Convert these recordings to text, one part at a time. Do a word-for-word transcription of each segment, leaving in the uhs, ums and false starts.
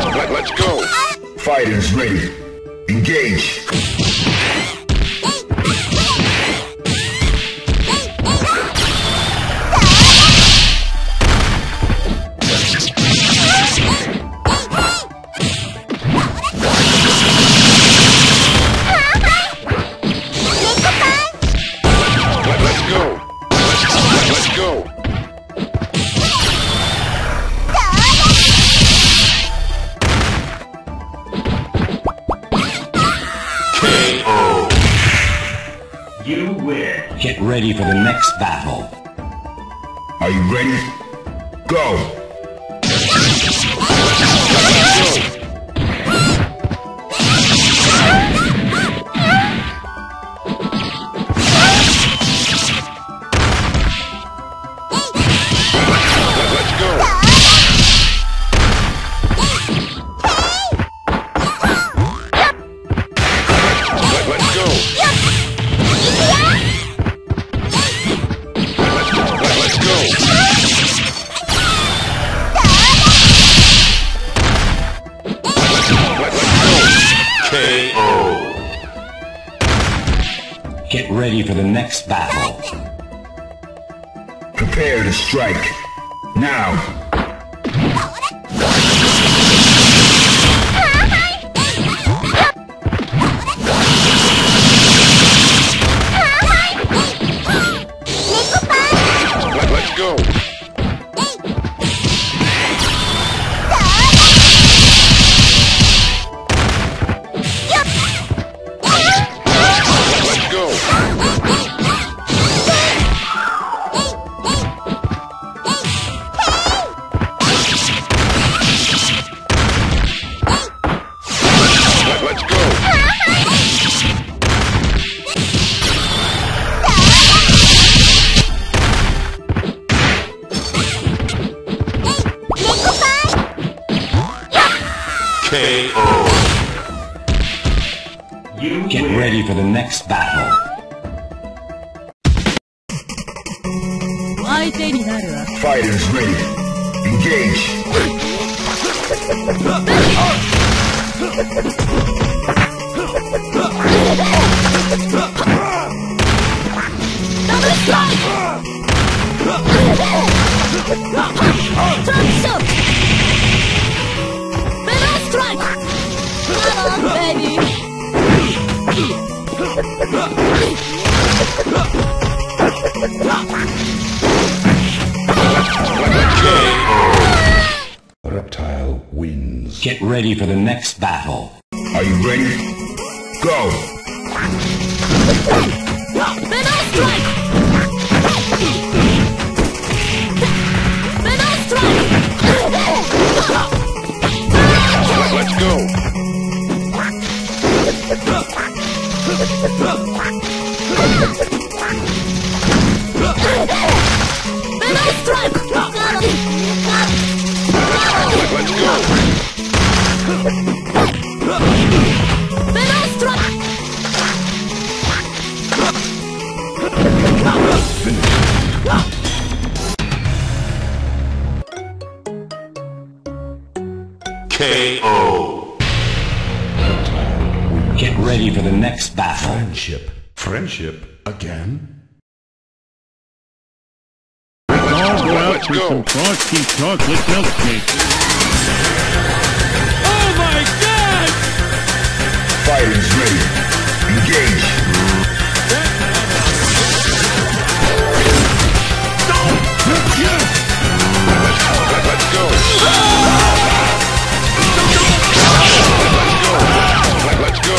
Let, let's go. Fighters ready. Engage. You win. Get ready for the next battle. Are you ready? Go! Let's go! Let's go! Let's go! Get ready for the next battle. Prepare to strike. Now. Let's go. Get ready for the next battle. Fighters ready. Engage. Double strike. Reptile wins. Get ready for the next battle. Are you ready? Go! Venom strike! Venom strike! Let's go! Venom strike! K O. Get ready for the next battle. Friendship. Friendship again? I'll go out for some frosty chocolate milkshake. Oh my god! Fighters ready. Engage. Let's go! Let's go! Let's go! Let's go! Let's go!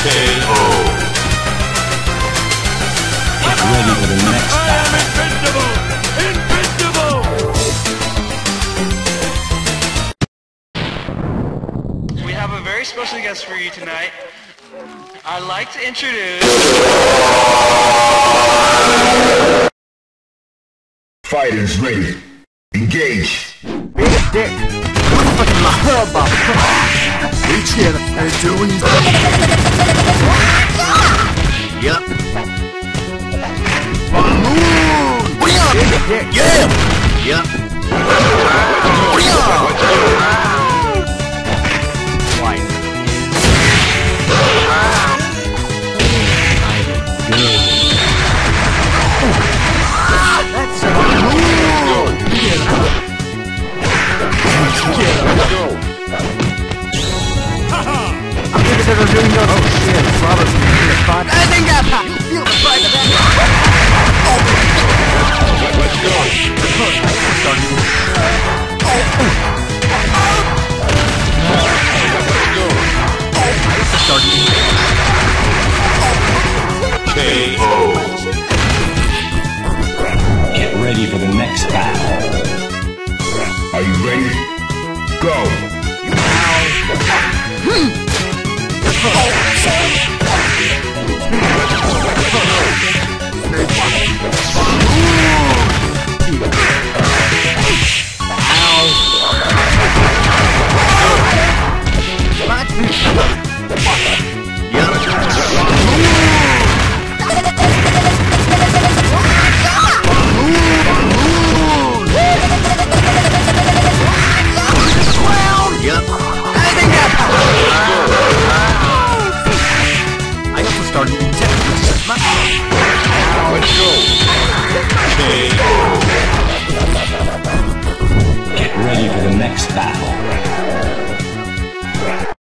K O. Get ready for the next battle. I am invincible! Invincible! We have a very special guest for you tonight. I'd like to introduce... Fighters ready. Engage. Beat a dick. Fucking my hub up. Reach in and do what you do. Yup. Balloon. We are. Beat a dick. Yeah. Yup. We are. White. That's a balloon. I think I you feel the fight of that. Get ready for the next battle. Are you ready? Go! Oh, Get ready for the next battle.